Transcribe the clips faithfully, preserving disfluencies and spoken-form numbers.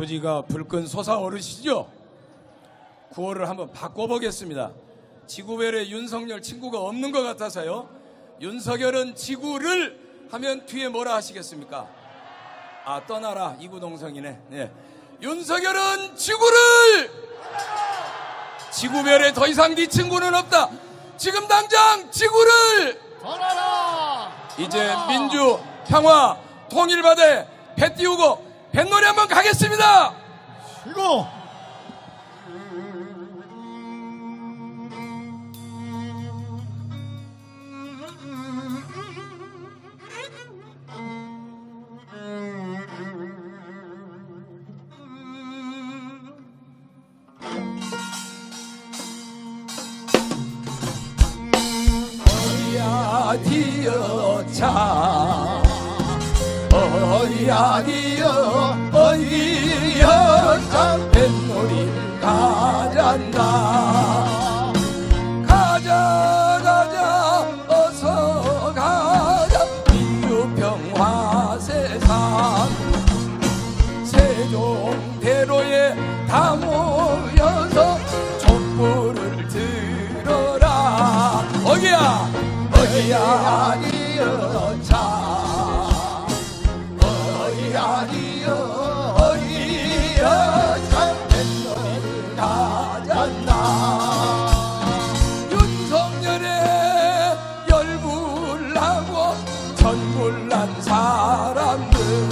표지가 불끈 솟아오르시죠? 구호를 한번 바꿔보겠습니다. 지구별에 윤석열 친구가 없는 것 같아서요. 윤석열은 지구를 하면 뒤에 뭐라 하시겠습니까? 아, 떠나라. 이구동성이네. 네. 윤석열은 지구를! 지구별에 더 이상 네 친구는 없다. 지금 당장 지구를! 떠나라! 이제 민주, 평화, 통일바다에 배 띄우고 뱃놀이 한번 가겠습니다. 이거 어디야 디어차 어디야 디어 어디야 참 뱃놀이 가잔다. 가자 가자 어서 가자 민주평화 세상 세종대로에 다 모여서 촛불을 들어라. 어디야 어디야 디어 차 어디야 어디야 참 뱃놀이 가잔다. 윤석열에 열불나고 전불난 사람들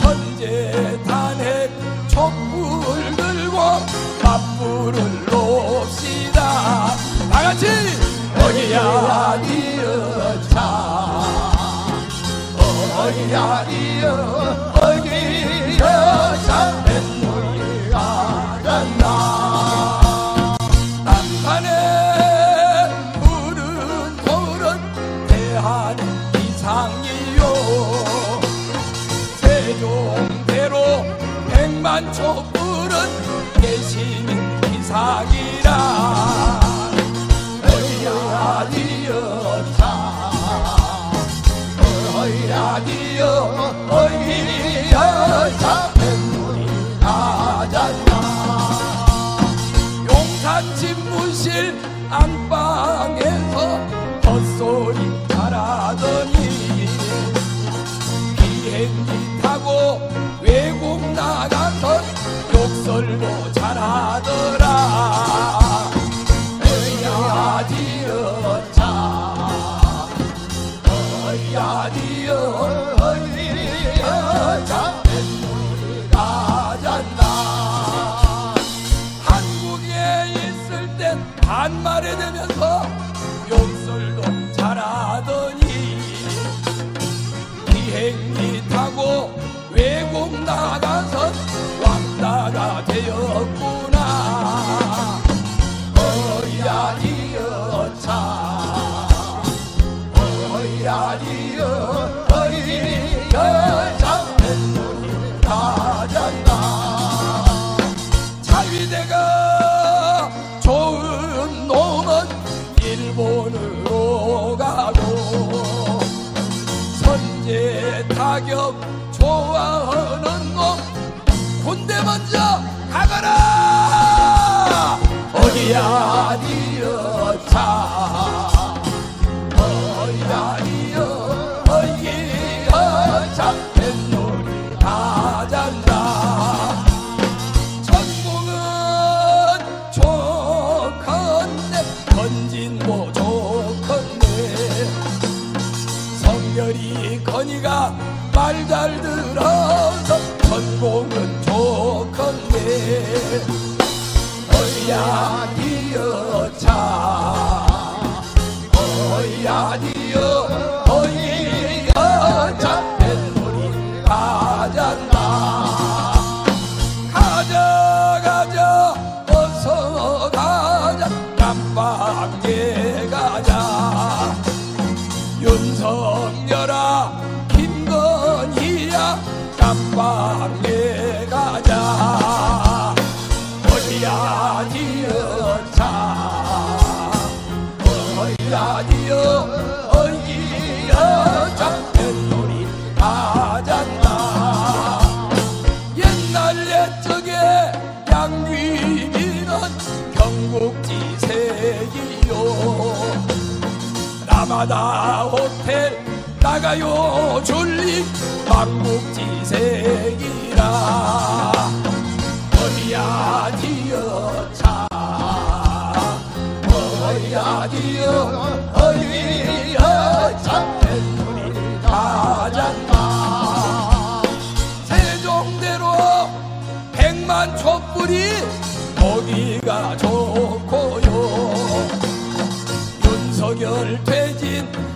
선제 탄핵 촛불 들고 맞불을 놉시다. 다같이 어디야 디어 차 어디야 디어 어디야 참 뱃놀이 가잔다. 남한의 푸른 돌은 대한 이상이요 세종대로 백만 촛불은 예시민 기상이라. 어디야 디어 참 어이야 디어 어이야 참 뱃놀이 가잔다. 용산 집무실 안방에서 헛소리 잘하더니 비행기 타고 외국 나가서 욕설도 잘하더라. 어이야 디어 어이야 디어 어이야 참 뱃놀이 가잔다. 한국에 있을 땐 반말에 대면서 욕설도 잘하더니 비행기 타고 외국 나가서 왕따가 되었구나. 어이야 디어 참 어이야 디어 어이야 참 뱃놀이 가잔다. 자위대가 좋은 놈은 일본으로 가고 선제 타격 좋아하는 놈 군대 먼저 가거라. 어디야 디어 참 어이야 디어 어이야 참 뱃놀이 가잔다. 전공은 좋건데 건진모 좋건데 성별이 건이가 말 잘 들어서 전공은 좋건데 어이야 디어 참 어이야 디어 어이야 참 뱃놀이 가잔다. 가자 가자 어서 가자 깜빡에 가자. 윤석열아 김건희야 깜빡에 가자. 어이야 디어 참 어이야 디어 어이야 참 뱃놀이 가잔다. 예 바다 호텔 나가요 졸리 막국지생이라 어디야 디어 차 어디야 디어 어디야 차 우리 다 잔다 세종대로 백만 촛불이 거기가 좋고요 윤석열 퇴진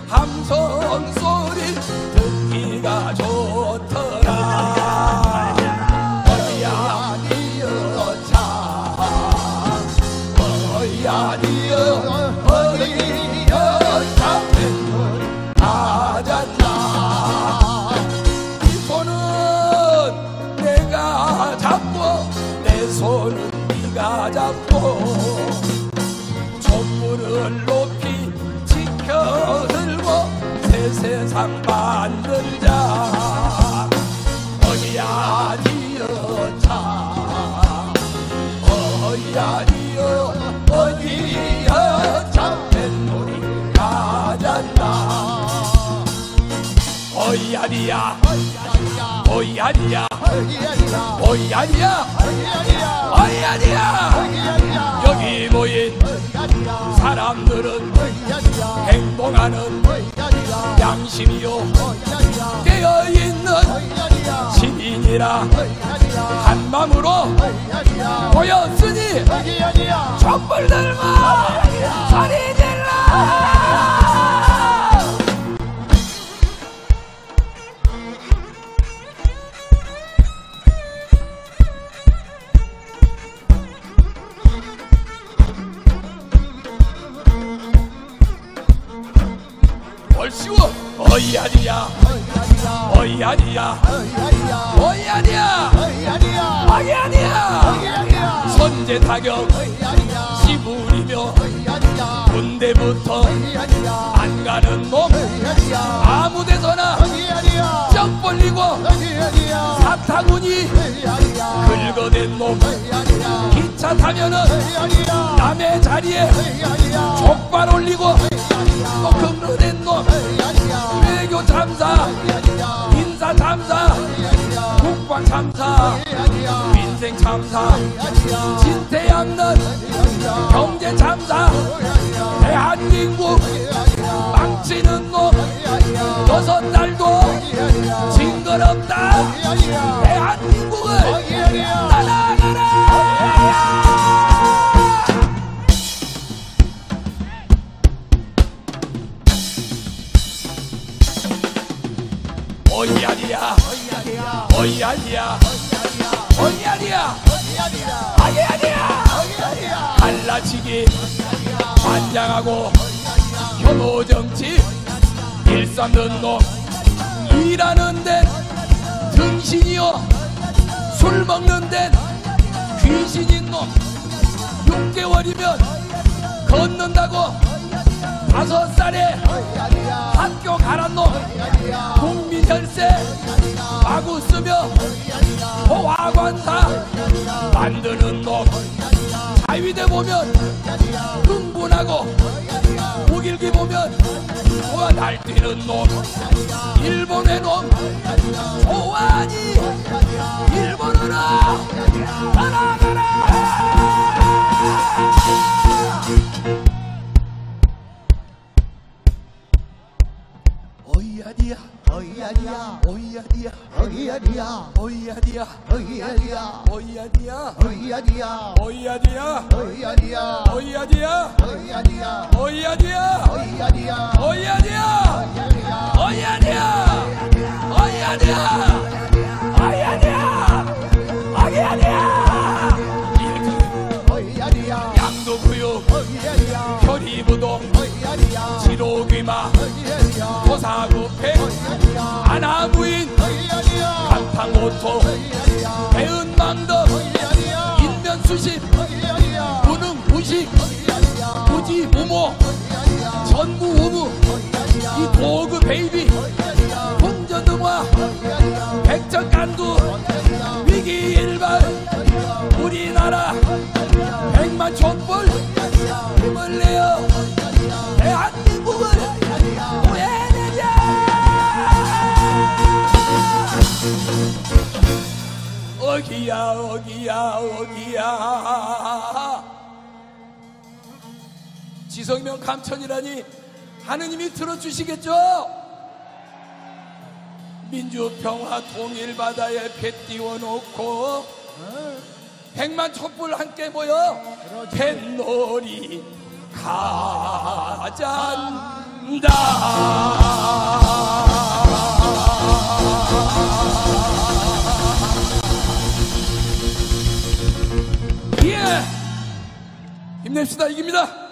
함성 소리 듣기가 좋더라 어디야 니어 차 어디야 니어 어디야 차 뱃불 다 잤나 이 손은 내가 잡고 내 손은 네가 잡고 촛불을 높이 지켜들고 새 세상 만들자 어디야 니어 차 어디야 니어 어디야 차 뱃놀이 가잔다 어이야 니야 어이야 니야 어이야 니야 어이야 니야 여기 모인 사람들은 행동하는 양심이요 깨어있는 시민이라 한마음으로 모였으니 촛불 들고 소리 질러 어이야니야 어이야니야 어이야니야 어이야니야 선제 타격 씨부리며 군대부터 안 가는 몸 아무 데서나 쩍 벌리고 사타구니 긁어낸 몸 기차 타면은 남의 자리에 족발 올리고 또 긁어낸 놈 외교 참사 인사 참사 국방 참사 민생 참사 진퇴 없는 경제 참사 대한민국 망치는 놈 여섯 날도 징그럽다 대한민국을 따라가라 어이야니야 어이야니야 어이야니야 아니야니야 갈라치기 반장하고 혐오정치 일삼는 놈 일하는 데 등신이요 술 먹는 데 귀신인 놈 육 개월이면 걷는다고 다섯 살에 학교 가란 놈 국민 혈세 마구 쓰며 포화관사 만드는 놈 자위대 보면 흥분하고 무길기 보면 좋아 날뛰는 놈 일본의 놈 좋아하니 일본으로 따라가라 어이야니야 어이야니야 어이야니야 어이야니야 어이야니야 어이야니야 어이야니야 어이야니야 어이야니야 어이야니야 어이야니야 어이야니야 어이야니야 어이야니야 어이야니야 어이야니야 어이야니야 어이야니야 어이야니야 양도구역 표리부동 지로귀마 고사구패 아나부인 간탕오토 배은망덕 인면수십 무능무식 무지무모 전무후무 이 도그 베이비 풍전등화 백전간두 위기일반 우리나라 백만 촛불 힘을 내어 대한민국을 어디야 어디야 어디야. 지성명 감천이라니 하느님이 들어주시겠죠? 민주평화 통일바다에 배 띄워놓고 백만 촛불 함께 모여 뱃놀이 가잔다. 힘냅시다. 이깁니다.